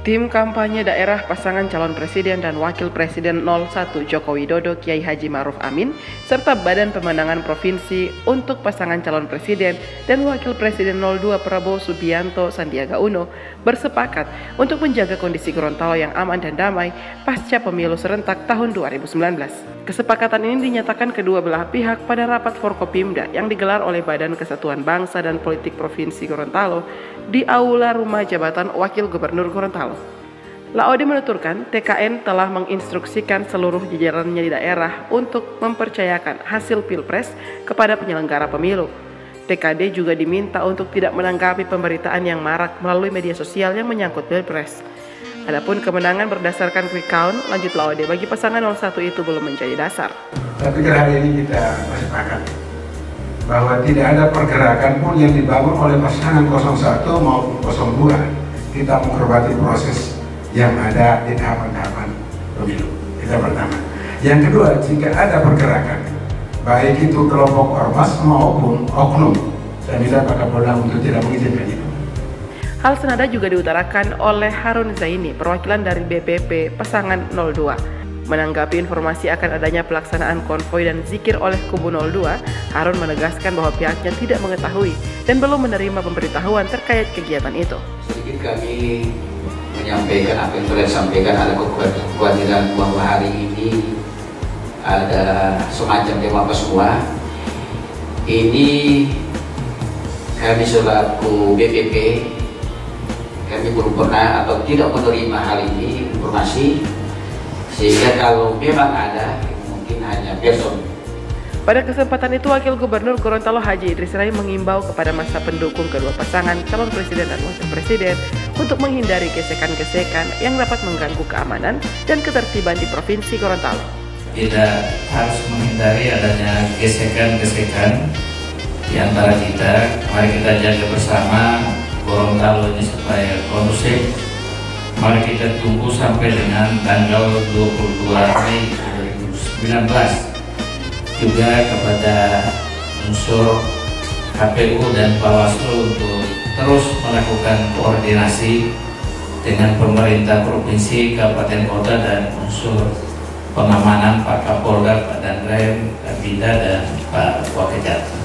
Tim kampanye daerah pasangan calon presiden dan wakil presiden 01 Joko Widodo Kiai Haji Ma'ruf Amin serta Badan Pemenangan Provinsi untuk pasangan calon presiden dan wakil presiden 02 Prabowo Subianto Sandiaga Uno bersepakat untuk menjaga kondisi Gorontalo yang aman dan damai pasca pemilu serentak tahun 2019. Kesepakatan ini dinyatakan kedua belah pihak pada rapat Forkopimda yang digelar oleh Badan Kesatuan Bangsa dan Politik Provinsi Gorontalo di Aula Rumah Jabatan Wakil Gubernur Gorontalo. Laode menuturkan TKN telah menginstruksikan seluruh jajarannya di daerah untuk mempercayakan hasil Pilpres kepada penyelenggara pemilu. TKD juga diminta untuk tidak menanggapi pemberitaan yang marak melalui media sosial yang menyangkut Pilpres. Adapun kemenangan berdasarkan quick count, lanjut Laode, bagi pasangan 01 itu belum menjadi dasar. Saya pikir hari ini kita bersepakat bahwa tidak ada pergerakan pun yang dibangun oleh pasangan 01 maupun 02. Kita menghormati proses yang ada di tahapan-tahapan pemilu. Itu pertama. Yang kedua, jika ada pergerakan, baik itu kelompok ormas maupun oknum, saya minta Pak Kapolda untuk tidak mengizinkan itu. Hal senada juga diutarakan oleh Harun Zaini, perwakilan dari BPP pasangan 02. Menanggapi informasi akan adanya pelaksanaan konvoi dan zikir oleh kubu 02, Harun menegaskan bahwa pihaknya tidak mengetahui dan belum menerima pemberitahuan terkait kegiatan itu. Sedikit kami menyampaikan apa yang telah disampaikan, ada kekhawatiran bahwa hari ini ada semacam dewan pesua. Ini kami selaku BPP kami belum pernah atau tidak menerima hal ini informasi, sehingga kalau memang ada mungkin hanya besok. Pada kesempatan itu, Wakil Gubernur Gorontalo Haji Idris Rahim mengimbau kepada massa pendukung kedua pasangan calon presiden dan wakil presiden untuk menghindari gesekan-gesekan yang dapat mengganggu keamanan dan ketertiban di Provinsi Gorontalo. Tidak harus menghindari adanya gesekan-gesekan di antara kita. Mari kita jaga bersama Gorontalo ini supaya kondusif. Mari kita tunggu sampai dengan tanggal 22 Mei 2019. Juga kepada unsur KPU dan Bawaslu untuk terus melakukan koordinasi dengan pemerintah provinsi, kabupaten kota, dan unsur pengamanan Pak Kapolda, Pak Danrem, Kabinda, dan Pak Wakil Jati.